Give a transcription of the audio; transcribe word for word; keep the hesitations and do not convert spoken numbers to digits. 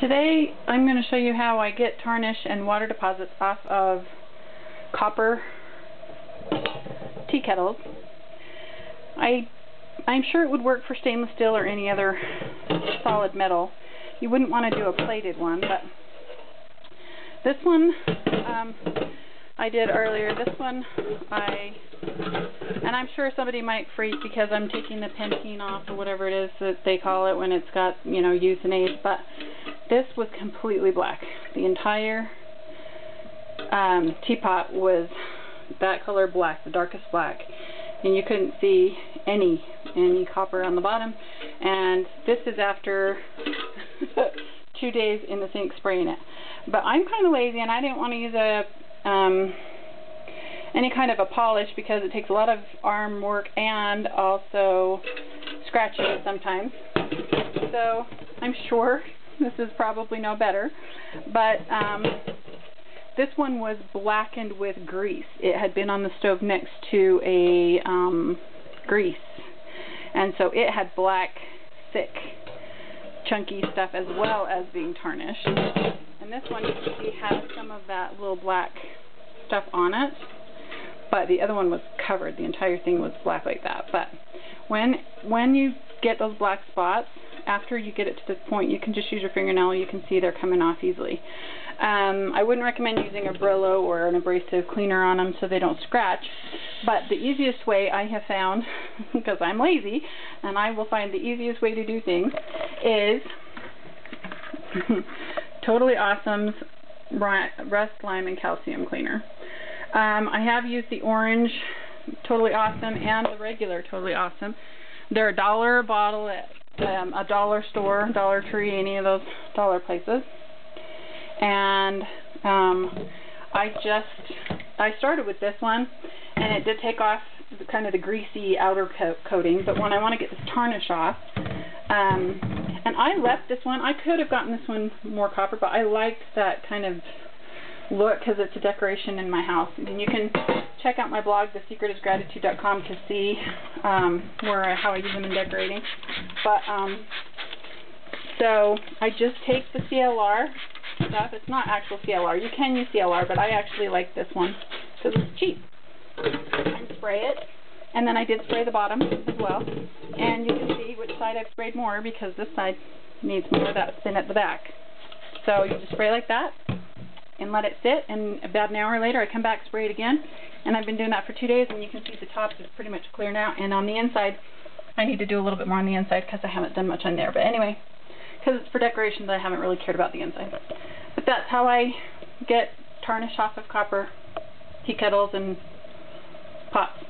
Today I'm going to show you how I get tarnish and water deposits off of copper tea kettles. I, I'm sure it would work for stainless steel or any other solid metal. You wouldn't want to do a plated one, but this one um, I did earlier. This one I, and I'm sure somebody might freak because I'm taking the pentene off or whatever it is that they call it when it's got, you know, euthanase, but this was completely black. The entire um, teapot was that color black, the darkest black, and you couldn't see any any copper on the bottom. And this is after two days in the sink spraying it. But I'm kind of lazy, and I didn't want to use a um, any kind of a polish because it takes a lot of arm work and also scratching it sometimes. So I'm sure this is probably no better, but um, this one was blackened with grease. It had been on the stove next to a um, grease, and so it had black, thick, chunky stuff as well as being tarnished. And this one, you can see, has some of that little black stuff on it, but the other one was covered. The entire thing was black like that. But when when you get those black spots, after you get it to this point, you can just use your fingernail. You can see they're coming off easily. Um, I wouldn't recommend using a Brillo or an abrasive cleaner on them so they don't scratch. But the easiest way I have found, because I'm lazy, and I will find the easiest way to do things, is Totally Awesome's Rust, Lime, and Calcium Cleaner. Um, I have used the orange Totally Awesome and the regular Totally Awesome. They're a dollar a bottle at Um, a dollar store, Dollar Tree, any of those dollar places. And um, I just, I started with this one, and it did take off the, kind of the greasy outer co coating, but when I want to get this tarnish off, um, and I left this one. I could have gotten this one more copper, but I liked that kind of look because it's a decoration in my house. And you can check out my blog, the secret is gratitude dot com, to see um, where how I use them in decorating. But um, so I just take the C L R stuff. It's not actual C L R. You can use C L R, but I actually like this one because it's cheap. And spray it, and then I did spray the bottom as well. And you can see which side I've sprayed more because this side needs more of that spin at the back. So you just spray like that and let it sit, and about an hour later I come back, spray it again, and I've been doing that for two days, and you can see the top is pretty much clear now, and on the inside, I need to do a little bit more on the inside because I haven't done much on there, but anyway, because it's for decorations, I haven't really cared about the inside. But that's how I get tarnish off of copper tea kettles and pots.